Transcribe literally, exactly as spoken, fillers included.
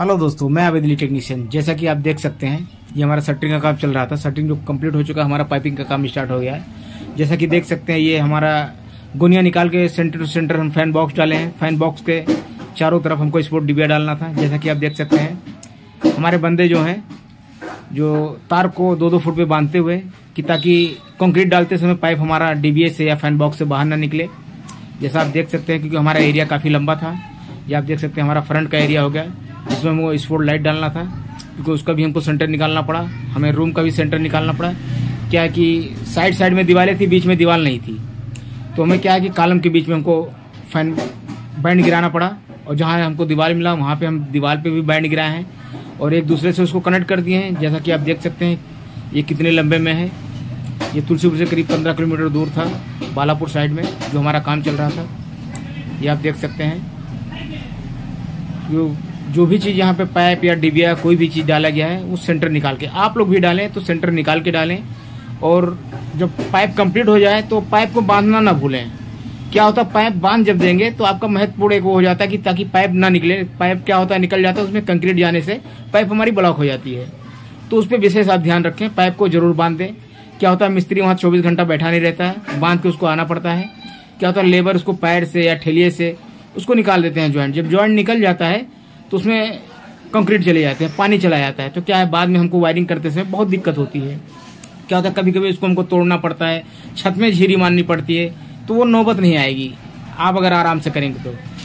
Hello दोस्तों, मैं Abid Ali technician. जैसा कि आप देख सकते हैं, ये हमारा शटरिंग का काम चल रहा था। शटरिंग जो कंप्लीट हो चुका है, हमारा पाइपिंग का काम स्टार्ट हो गया है। जैसा कि देख सकते हैं, ये हमारा गोनिया निकाल के सेंटर टू सेंटर हम फैन बॉक्स डाले हैं। फैन बॉक्स के चारों तरफ हमको स्पोर्ट डिबिया डालना था। जैसा कि आप देख सकते हैं, हमारे बंदे जो हैं जो तार को दो दो फुट पे बांधते हुए कि ताकि कंक्रीट डालते समय पाइप हमारा डिबिया से या फैन बॉक्स से बाहर ना निकले। जैसा आप देख सकते हैं, क्योंकि हमारा एरिया काफ़ी लंबा था। ये आप देख सकते हैं हमारा फ्रंट का एरिया हो गया, जिसमें हमको स्पोर्ट लाइट डालना था, क्योंकि उसका भी हमको सेंटर निकालना पड़ा। हमें रूम का भी सेंटर निकालना पड़ा। क्या है कि साइड साइड में दीवारें थी, बीच में दीवार नहीं थी, तो हमें क्या है कि कॉलम के बीच में हमको फैन बैंड गिराना पड़ा। और जहाँ हमको दीवार मिला, वहाँ पे हम दीवार पे भी बैंड गिराए हैं और एक दूसरे से उसको कनेक्ट कर दिए हैं। जैसा कि आप देख सकते हैं, ये कितने लंबे में है। ये तुलसीपुर से करीब पंद्रह किलोमीटर दूर था, बालापुर साइड में जो हमारा काम चल रहा था। ये आप देख सकते हैं, जो जो भी चीज़ यहाँ पे पाइप या डिबिया कोई भी चीज़ डाला गया है, वो सेंटर निकाल के। आप लोग भी डालें तो सेंटर निकाल के डालें, और जब पाइप कंप्लीट हो जाए तो पाइप को बांधना ना भूलें। क्या होता है, पाइप बांध जब देंगे तो आपका महत्वपूर्ण एक वो हो जाता है कि ताकि पाइप ना निकले। पाइप क्या होता है, निकल जाता है, उसमें कंक्रीट जाने से पाइप हमारी ब्लॉक हो जाती है। तो उस पर विशेष आप ध्यान रखें, पाइप को जरूर बांध दें। क्या होता है, मिस्त्री वहाँ चौबीस घंटा बैठा नहीं रहता है, बांध के उसको आना पड़ता है। क्या होता है, लेबर उसको पैर से या ठेलिए से उसको निकाल देते हैं जॉइंट। जब जॉइंट निकल जाता है तो उसमें कंक्रीट चले जाते हैं, पानी चला जाता है, तो क्या है, बाद में हमको वायरिंग करते समय बहुत दिक्कत होती है। क्या होता है, कभी कभी उसको हमको तोड़ना पड़ता है, छत में झीरी मारनी पड़ती है, तो वो नौबत नहीं आएगी आप अगर आराम से करेंगे तो।